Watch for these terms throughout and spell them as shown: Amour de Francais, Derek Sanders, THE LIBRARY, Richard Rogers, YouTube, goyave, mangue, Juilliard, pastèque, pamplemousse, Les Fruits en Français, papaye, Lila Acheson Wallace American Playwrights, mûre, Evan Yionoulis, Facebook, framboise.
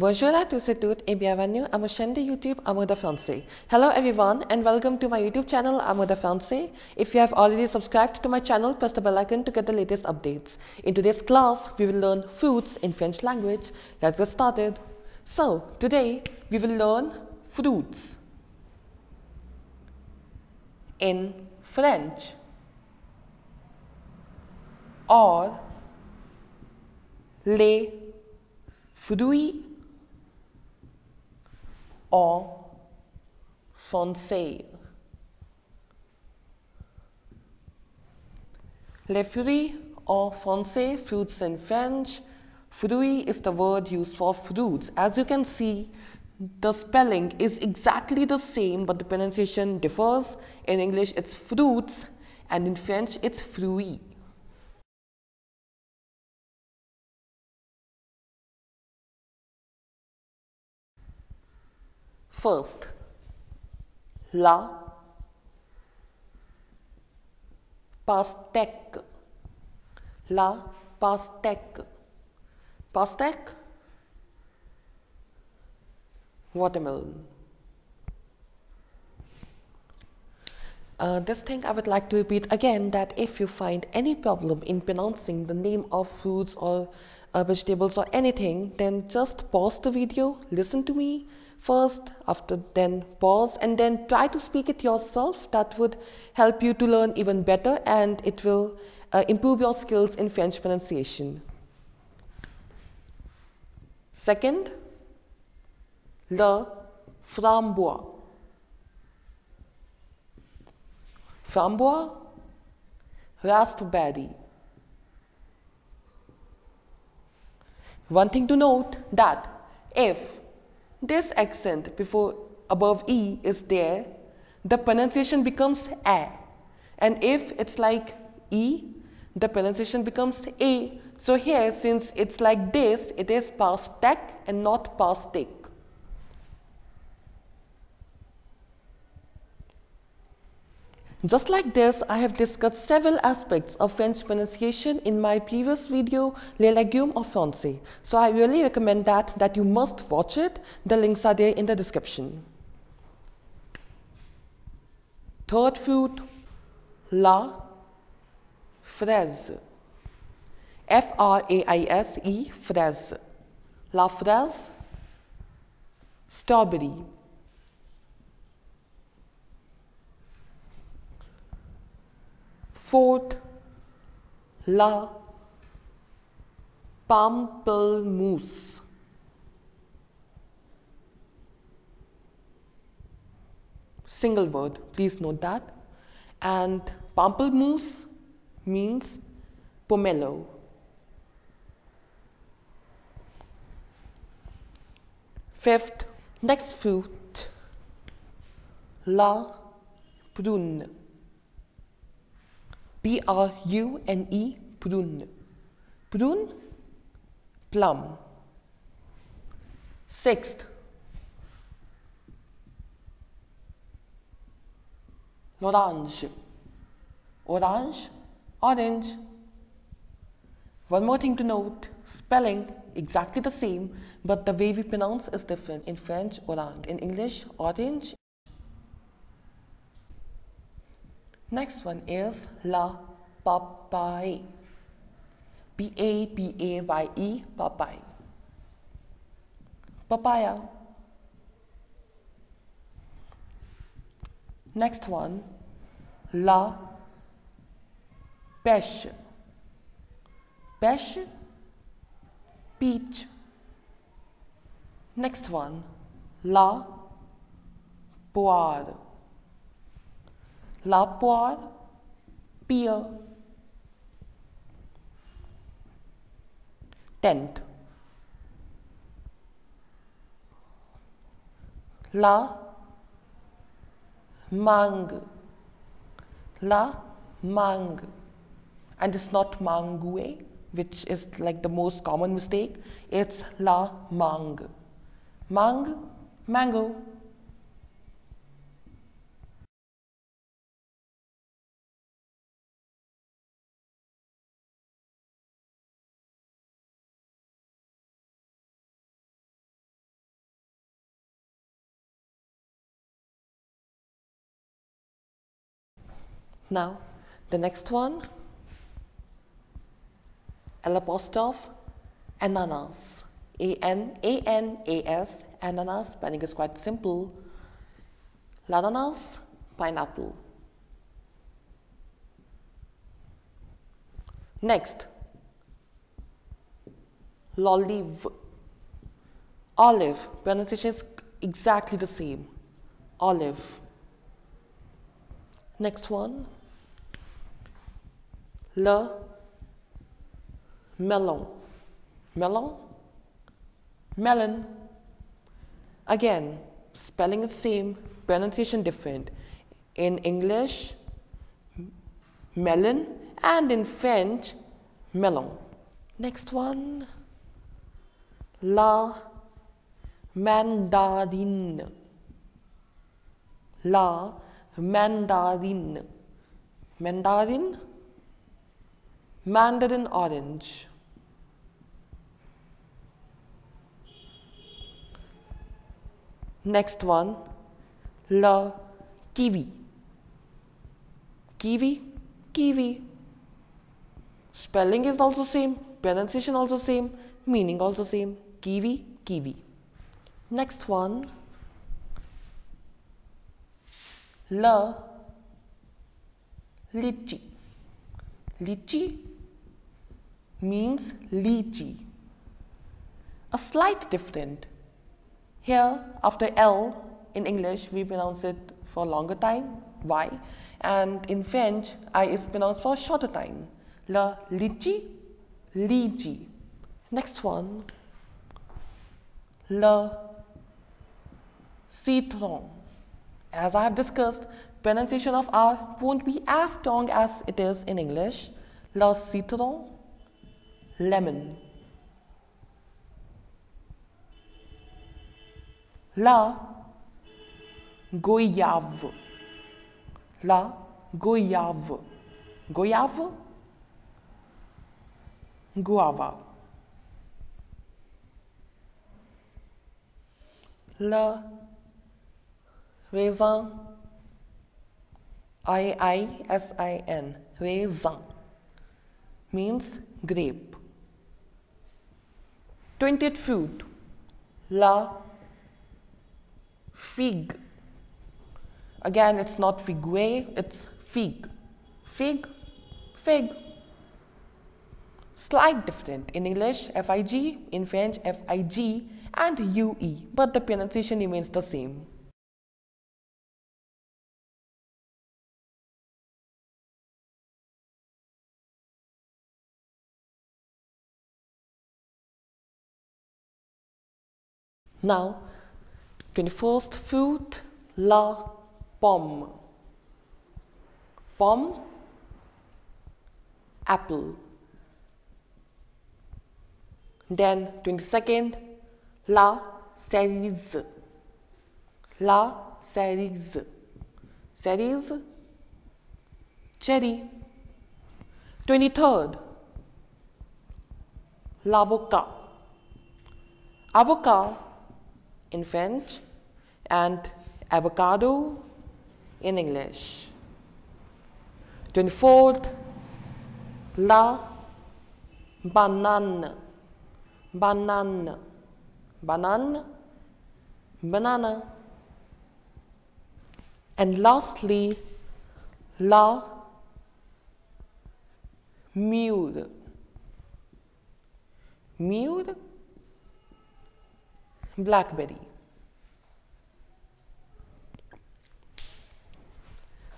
Bonjour à tous et toutes et bienvenue à ma chaîne de YouTube Amour de Francais. Hello everyone and welcome to my YouTube channel Amour de Francais. If you have already subscribed to my channel, press the bell icon to get the latest updates. In today's class, we will learn fruits in French language. Let's get started. So, today we will learn fruits in French or les fruits en français. Les fruits en français, fruits in French. Fruit is the word used for fruits. As you can see, the spelling is exactly the same, but the pronunciation differs. In English, it's fruits, and in French, it's fruit. First, la pastèque. La pastèque. Pastèque, watermelon. This thing I would like to repeat again, that if you find any problem in pronouncing the name of fruits or vegetables or anything, then just pause the video, listen to me first, then pause, and then try to speak it yourself. That would help you to learn even better, and it will improve your skills in French pronunciation. Second, le framboise. Framboise, raspberry. One thing to note, that if this accent before above E is there, the pronunciation becomes A, and if it's like E, the pronunciation becomes A. So here, since it's like this, it is pastèque and not pastèque. Just like this, I have discussed several aspects of French pronunciation in my previous video, Les Légumes en Français. So I really recommend that you must watch it. The links are there in the description. Third fruit, la fraise. F-R-A-I-S-E, fraise. La fraise, strawberry. Fourth, la pamplemousse. Single word, please note that. And pamplemousse means pomelo. Fifth, next fruit, la prune. P-R-U-N-E, prune. Prune, plum. Sixth, l'orange. Orange, orange. One more thing to note, spelling exactly the same, but the way we pronounce is different. In French, orange. In English, orange. Next one is la papaye. P-A-P-A-Y-E, papaye. Papaya. Next one, la pêche. Pêche, peach. Next one, la poire. La poire, pear. Tenth, la mangue. La mangue. And it's not mangue, which is like the most common mistake. It's la mangue. Mangue, mango. Now, the next one, l'apostrophe, ananas. A-N-A-N-A-S, ananas, spelling is quite simple. L'ananas, pineapple. Next, l'olive. Olive, pronunciation is exactly the same. Olive. Next one, le melon. Melon, melon. Again, spelling is same, pronunciation different. In English, melon, and in French, melon. Next one, la mandarine. La mandarine. Mandarin, mandarin orange. Next one, le kiwi. Kiwi, kiwi. Spelling is also same, pronunciation also same, meaning also same. Kiwi, kiwi. Next one, le lychee. Lychee means lychee. A slight different. Here, after L in English, we pronounce it for longer time, Y, and in French, I is pronounced for shorter time. Le lychee, lychee. Next one, le citron. As I have discussed, pronunciation of R won't be as strong as it is in English. Le citron, lemon. La goyave. La goyave. Goyave, guava. Le raisin, R-A-I-S-I-N, raisin, means grape. 20th fruit, la fig. Again, it's not figué, it's fig. Fig, fig. Slight different. In English, F-I-G, in French, F-I-G, and U-E, but the pronunciation remains the same. Now, 21st fruit, la pomme. Pomme, apple. Then, 22nd, la cerise. La cerise. Cerise, cherry. 23rd, l'avocat. Avocat in French, and avocado in English. 24th, la banane. Banane. Banane. Banana. And lastly, la mûre. Mûre, blackberry.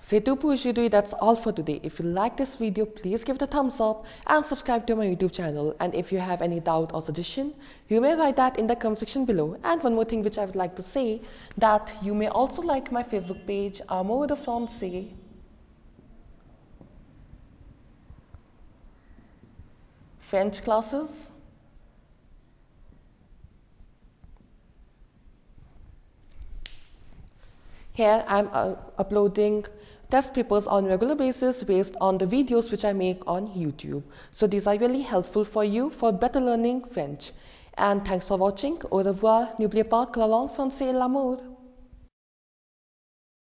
C'est tout pour aujourd'hui. That's all for today. If you like this video, please give it a thumbs up and subscribe to my YouTube channel. And if you have any doubt or suggestion, you may write that in the comment section below. And one more thing which I would like to say, that you may also like my Facebook page, Amour de Francais. French classes. Here I'm uploading test papers on regular basis based on the videos which I make on YouTube. So these are really helpful for you for better learning French. And thanks for watching. Au revoir. N'oubliez pas que la langue française est l'amour.